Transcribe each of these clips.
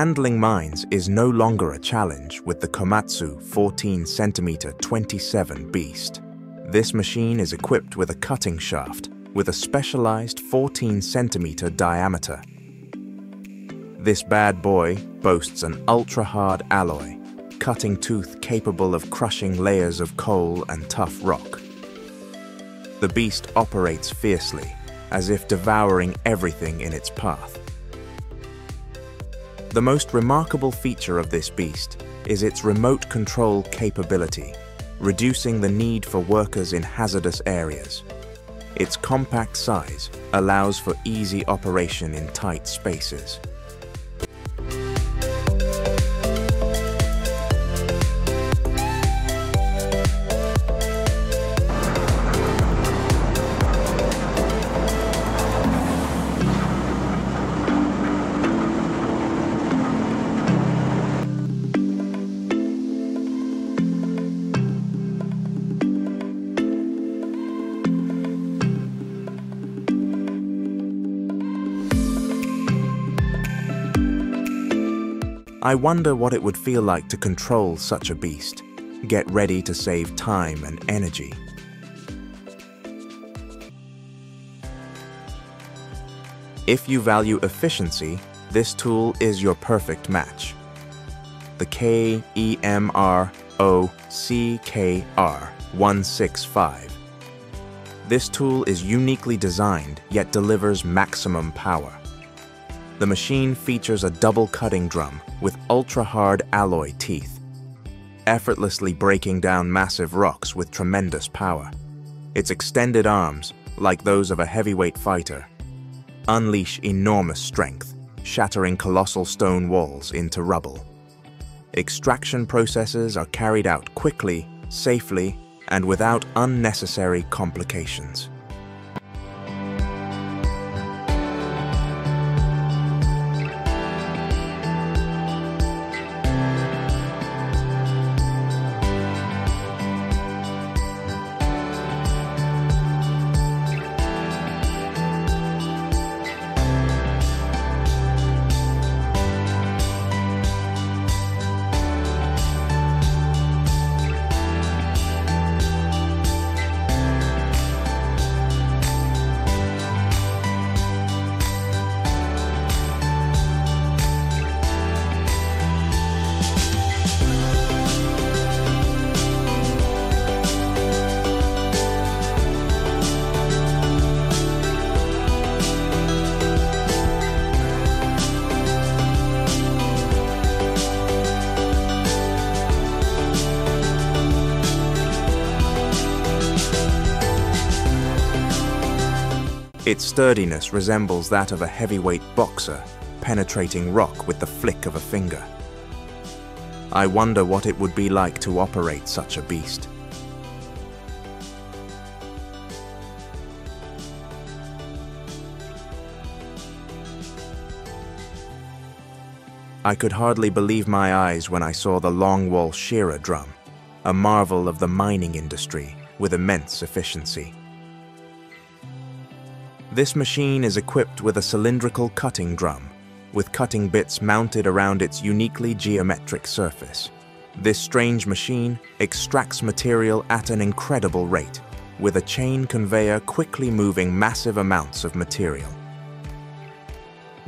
Handling mines is no longer a challenge with the Komatsu 14cm 27 Beast. This machine is equipped with a cutting shaft with a specialized 14cm diameter. This bad boy boasts an ultra-hard alloy, cutting tooth capable of crushing layers of coal and tough rock. The beast operates fiercely, as if devouring everything in its path. The most remarkable feature of this beast is its remote control capability, reducing the need for workers in hazardous areas. Its compact size allows for easy operation in tight spaces. I wonder what it would feel like to control such a beast. Get ready to save time and energy. If you value efficiency, this tool is your perfect match. The KEMROCKR165. This tool is uniquely designed yet delivers maximum power. The machine features a double cutting drum with ultra-hard alloy teeth, effortlessly breaking down massive rocks with tremendous power. Its extended arms, like those of a heavyweight fighter, unleash enormous strength, shattering colossal stone walls into rubble. Extraction processes are carried out quickly, safely, and without unnecessary complications. Its sturdiness resembles that of a heavyweight boxer, penetrating rock with the flick of a finger. I wonder what it would be like to operate such a beast. I could hardly believe my eyes when I saw the longwall shearer drum, a marvel of the mining industry with immense efficiency. This machine is equipped with a cylindrical cutting drum, with cutting bits mounted around its uniquely geometric surface. This strange machine extracts material at an incredible rate, with a chain conveyor quickly moving massive amounts of material.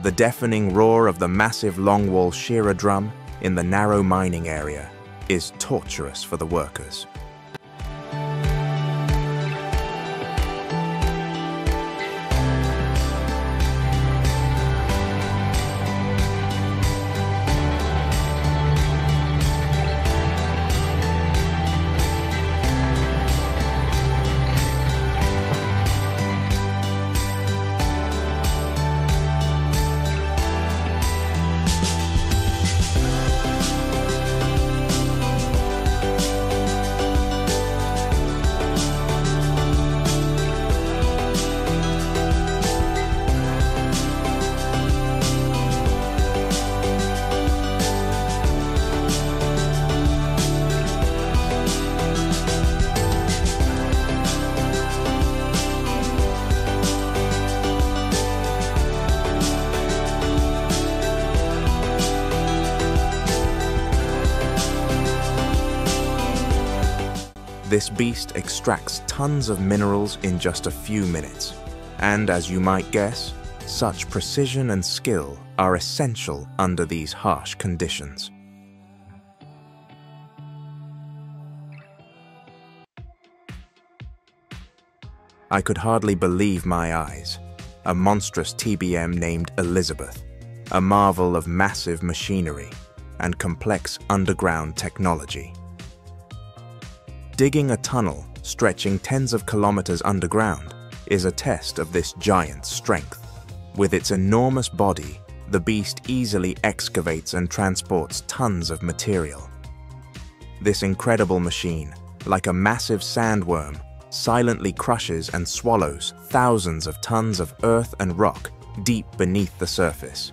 The deafening roar of the massive longwall shearer drum in the narrow mining area is torturous for the workers. this beast extracts tons of minerals in just a few minutes. And as you might guess, such precision and skill are essential under these harsh conditions. I could hardly believe my eyes. A monstrous TBM named Elizabeth, a marvel of massive machinery and complex underground technology. Digging a tunnel stretching tens of kilometers underground is a test of this giant's strength. With its enormous body, the beast easily excavates and transports tons of material. This incredible machine, like a massive sandworm, silently crushes and swallows thousands of tons of earth and rock deep beneath the surface.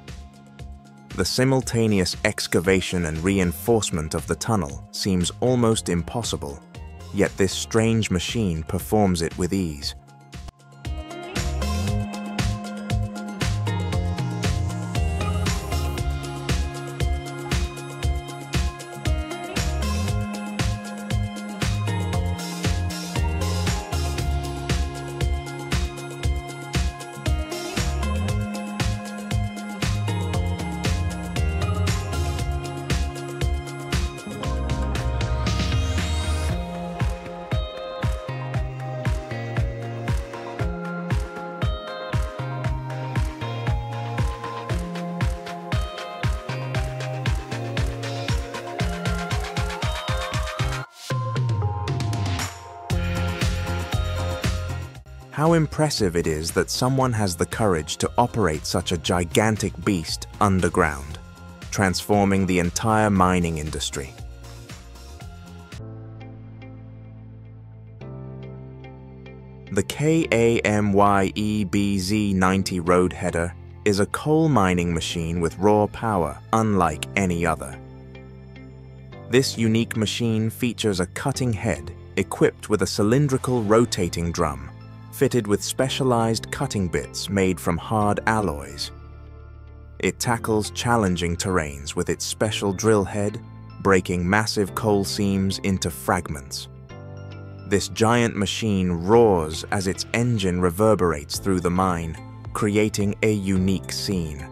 The simultaneous excavation and reinforcement of the tunnel seems almost impossible, yet this strange machine performs it with ease. How impressive it is that someone has the courage to operate such a gigantic beast underground, transforming the entire mining industry. The KAMYEBZ90 road header is a coal mining machine with raw power unlike any other. This unique machine features a cutting head equipped with a cylindrical rotating drum, fitted with specialized cutting bits made from hard alloys. It tackles challenging terrains with its special drill head, breaking massive coal seams into fragments. This giant machine roars as its engine reverberates through the mine, creating a unique scene.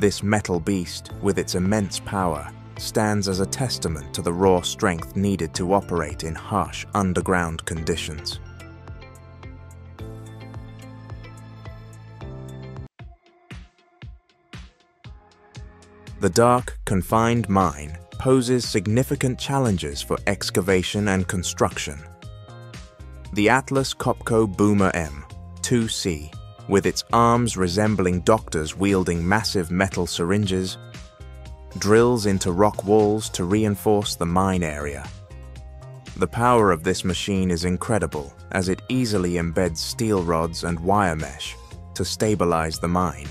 This metal beast, with its immense power, stands as a testament to the raw strength needed to operate in harsh underground conditions. The dark, confined mine poses significant challenges for excavation and construction. The Atlas Copco Boomer M2C, with its arms resembling doctors wielding massive metal syringes, drills into rock walls to reinforce the mine area. The power of this machine is incredible, as it easily embeds steel rods and wire mesh to stabilize the mine.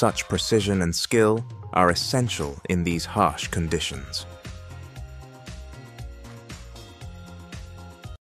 Such precision and skill are essential in these harsh conditions.